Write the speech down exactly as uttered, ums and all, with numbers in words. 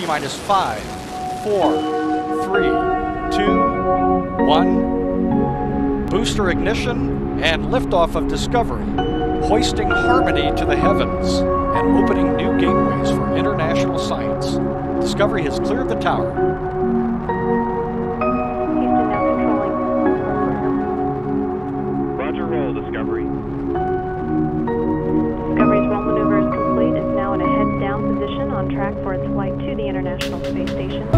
T minus five, four, three, two, one. Booster ignition and liftoff of Discovery, hoisting harmony to the heavens and opening new gateways for international science. Discovery has cleared the tower. Track for its flight to the International Space Station.